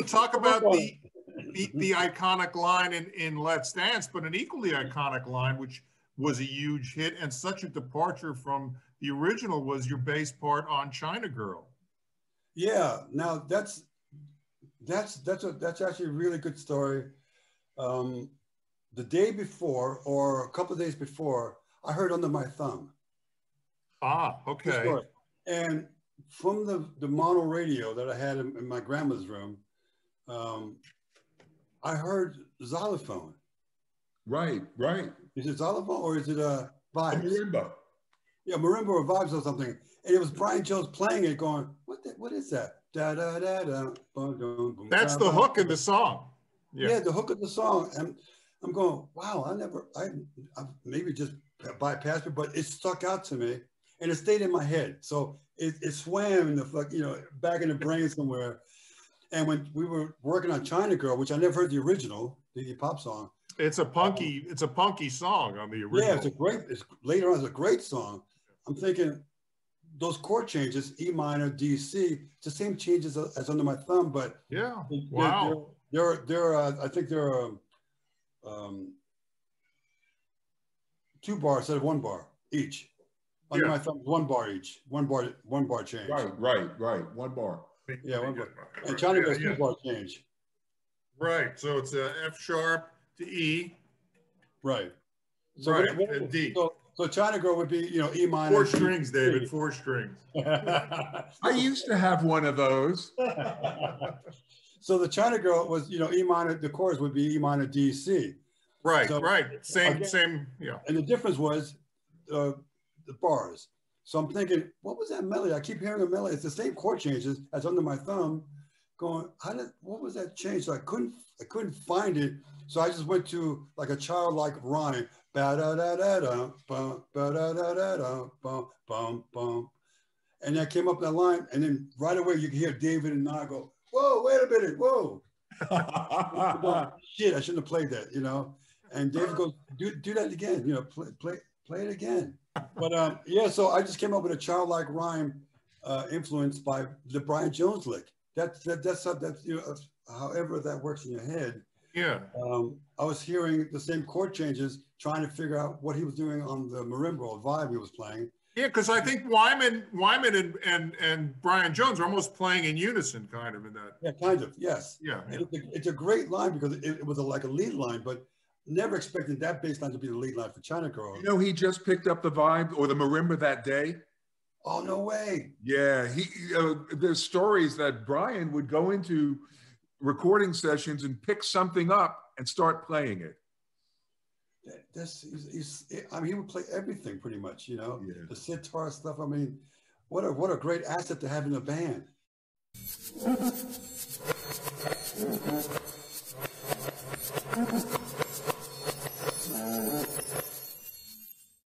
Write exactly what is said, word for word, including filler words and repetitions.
can talk about the, the, the iconic line in, in Let's Dance, but an equally iconic line, which was a huge hit and such a departure from the original, was your bass part on China Girl. Yeah, now that's, that's, that's, a, that's actually a really good story. Um, the day before, or a couple of days before, I heard Under My Thumb. Ah, okay. And from the, the mono radio that I had in, in my grandma's room, um, I heard xylophone. Right, right. Is it xylophone or is it a vibes? A marimba. Yeah, marimba or vibes or something. And it was Brian Jones playing it, going, what the, what is that? Da, da, da, da, boom, boom, boom, that's da, the hook in the song. Yeah. Yeah, the hook of the song. And I'm going, wow, I never, I, I maybe just bypassed it, but it stuck out to me. And it stayed in my head. So it, it swam in the fuck, you know, back in the brain somewhere. And when we were working on China Girl, which I never heard the original, the pop song. It's a punky, um, it's a punky song on the original. Yeah, it's a great, it's, later on it's a great song. I'm thinking those chord changes, E minor, D, C, it's the same changes as Under My Thumb, but yeah, they're, wow. They're, they're, they're uh, I think they're um, um, two bars instead of one bar each. Under yeah. My Thumb, one bar each, one bar, one bar change. Right, right, right, one bar. Yeah, one bar. And China Girl's yeah, two yeah. bar change. Right, so it's uh, F sharp to E. Right. So right, what, what, and D. So, so China Girl would be, you know, E minor. Four strings, David, four strings. I used to have one of those. So the China Girl was, you know, E minor, the chorus would be E minor, D, C. Right, so, right, same, again, same, yeah. And the difference was, uh, the bars. So I'm thinking, what was that melody? I keep hearing the melody. It's the same chord changes as Under My Thumb. Going, how did? What was that change? So I couldn't, I couldn't find it. So I just went to like a childlike rhyme. Ba da da da da, bum, ba da da da da, bum, bum, bum. And I came up that line, and then right away you can hear David and I go, "Whoa, wait a minute, whoa!" Shit, I shouldn't have played that, you know. And David goes, "Do do that again, you know, play play play it again." But um, yeah, so I just came up with a childlike rhyme uh, influenced by the Brian Jones lick. That, that, that's how, that's, you know, however that works in your head. Yeah. Um, I was hearing the same chord changes, trying to figure out what he was doing on the marimba or vibe he was playing. Yeah, because I think Wyman, Wyman and, and, and Brian Jones are almost playing in unison, kind of in that. Yeah, kind of, yes. Yeah. yeah. It's, a, it's a great line because it, it was a, like a lead line, but never expected that bass line to be the lead line for China Girl. You know, he just picked up the vibe or the marimba that day. Oh, no way. Yeah. He, uh, there's stories that Brian would go into recording sessions and pick something up and start playing it. This is, is, I mean, he would play everything pretty much, you know, yeah. the sitar stuff. I mean, what a, what a great asset to have in a band.